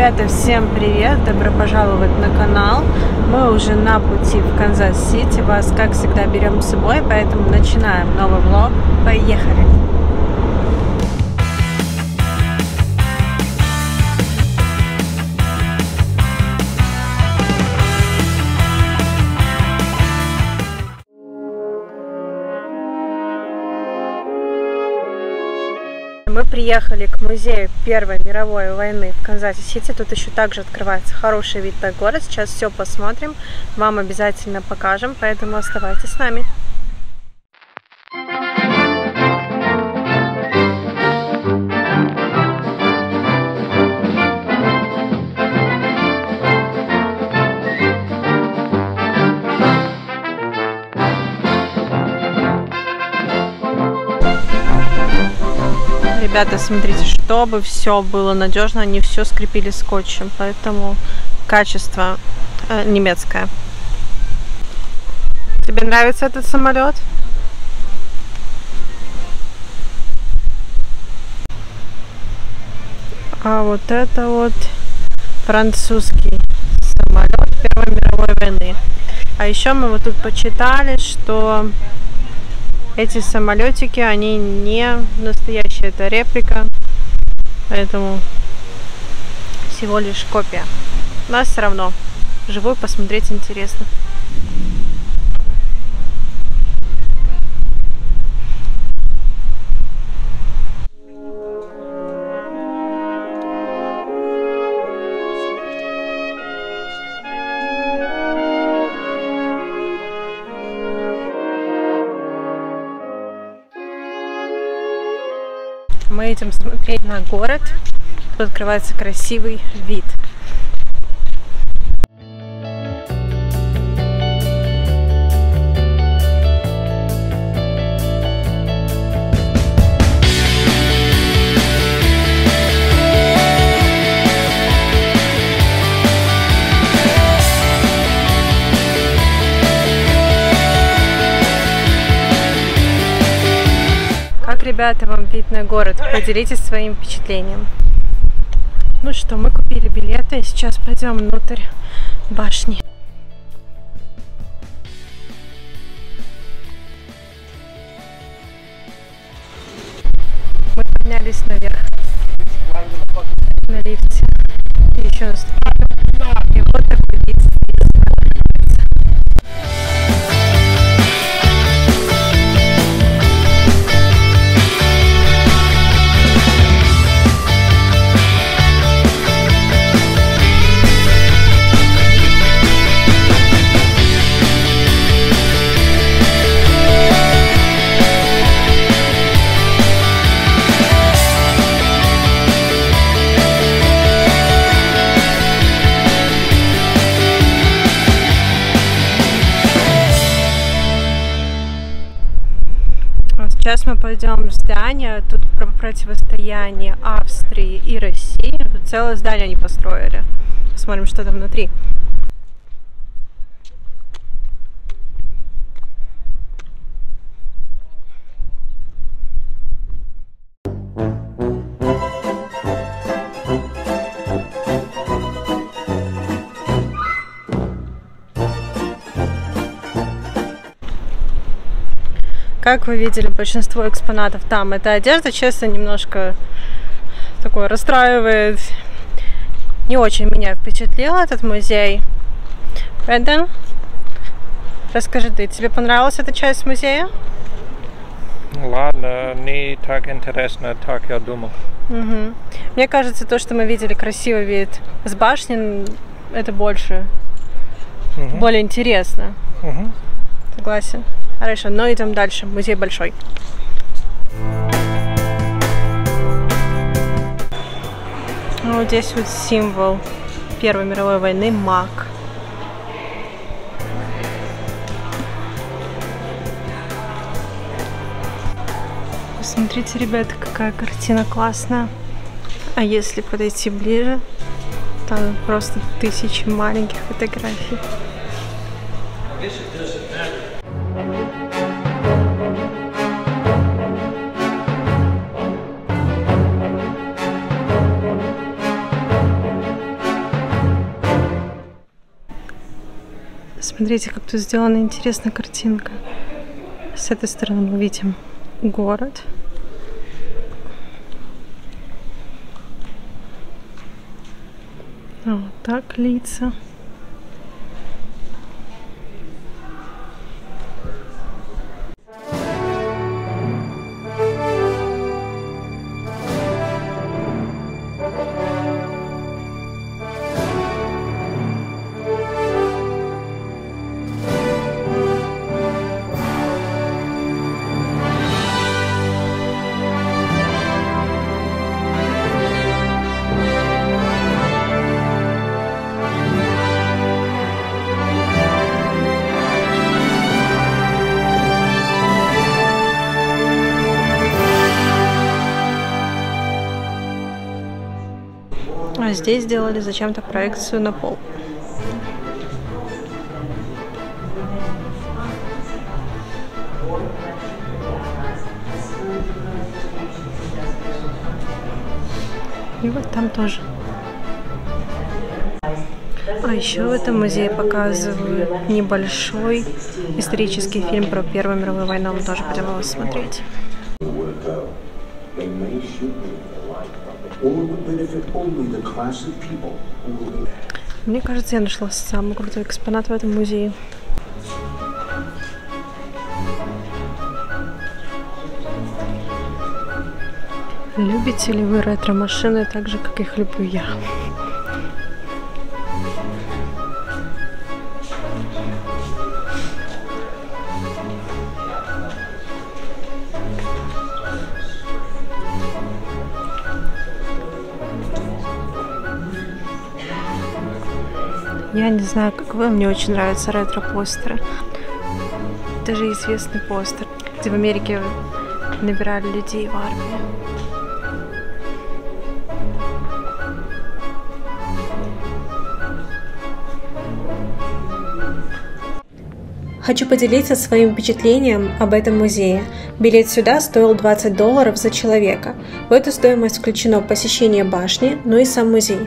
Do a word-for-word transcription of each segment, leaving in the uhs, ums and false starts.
Ребята, всем привет! Добро пожаловать на канал. Мы уже на пути в Канзас-Сити. Вас, как всегда, берем с собой, поэтому начинаем новый влог. Поехали! Мы приехали к музею Первой мировой войны в Канзас-Сити. Тут еще также открывается хороший вид на город. Сейчас все посмотрим, вам обязательно покажем, поэтому оставайтесь с нами. Ребята, смотрите, чтобы все было надежно, они все скрепили скотчем, поэтому качество э, немецкое. Тебе нравится этот самолет? А вот это вот французский самолет Первой мировой войны. А еще мы вот тут почитали, что эти самолетики, они не настоящие, это реплика, поэтому всего лишь копия. Нас все равно живую посмотреть интересно. Мы идем смотреть на город. Тут открывается красивый вид. Ребята, вам вид на город. Поделитесь своим впечатлением. Ну что, мы купили билеты и сейчас пойдем внутрь башни. Мы поднялись наверх на лифте. И еще на ступеньку. И вот такой вид. Сейчас мы пойдем в здание, тут про противостояние Австрии и России. Тут целое здание они построили. Посмотрим, что там внутри. Как вы видели, большинство экспонатов там. Эта одежда, честно, немножко такое расстраивает. Не очень меня впечатлил этот музей. Рэндон, расскажи ты, тебе понравилась эта часть музея? Ладно, не так интересно, так я думал. Угу. Мне кажется, то, что мы видели, красивый вид с башни, это больше, угу. более интересно. Угу. Согласен. Хорошо, но идем дальше. Музей большой. Ну, вот здесь вот символ Первой мировой войны, мак. Посмотрите, ребята, какая картина классная. А если подойти ближе, там просто тысячи маленьких фотографий. Смотрите, как тут сделана интересная картинка. С этой стороны мы видим город. А вот так лица. Здесь сделали зачем-то проекцию на пол. И вот там тоже. А еще в этом музее показывают небольшой исторический фильм про Первую мировую войну. Мы тоже будем его смотреть. Мне кажется, я нашла самый крутой экспонат в этом музее. Любите ли вы ретро-машины так же, как их люблю я? Я не знаю, как вы, мне очень нравятся ретро-постеры. Даже известный постер, где в Америке набирали людей в армию. Хочу поделиться своим впечатлением об этом музее. Билет сюда стоил двадцать долларов за человека. В эту стоимость включено посещение башни, но и сам музей.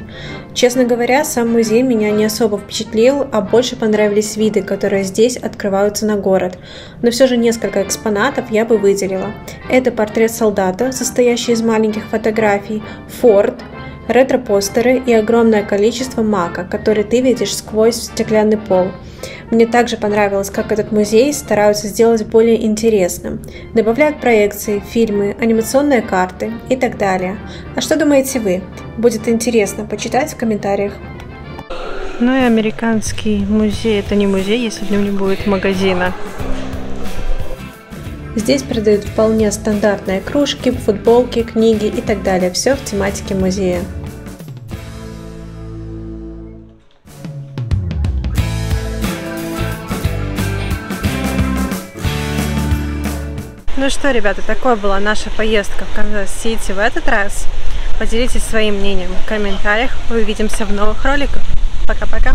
Честно говоря, сам музей меня не особо впечатлил, а больше понравились виды, которые здесь открываются на город. Но все же несколько экспонатов я бы выделила. Это портрет солдата, состоящий из маленьких фотографий, форт, ретро-постеры и огромное количество мака, который ты видишь сквозь стеклянный пол. Мне также понравилось, как этот музей стараются сделать более интересным. Добавляют проекции, фильмы, анимационные карты и так далее. А что думаете вы? Будет интересно почитать в комментариях. Ну и американский музей — это не музей, если в нем не будет магазина. Здесь продают вполне стандартные кружки, футболки, книги и так далее. Все в тематике музея. Ну что, ребята, такой была наша поездка в Канзас-Сити в этот раз. Поделитесь своим мнением в комментариях. Увидимся в новых роликах. Пока-пока!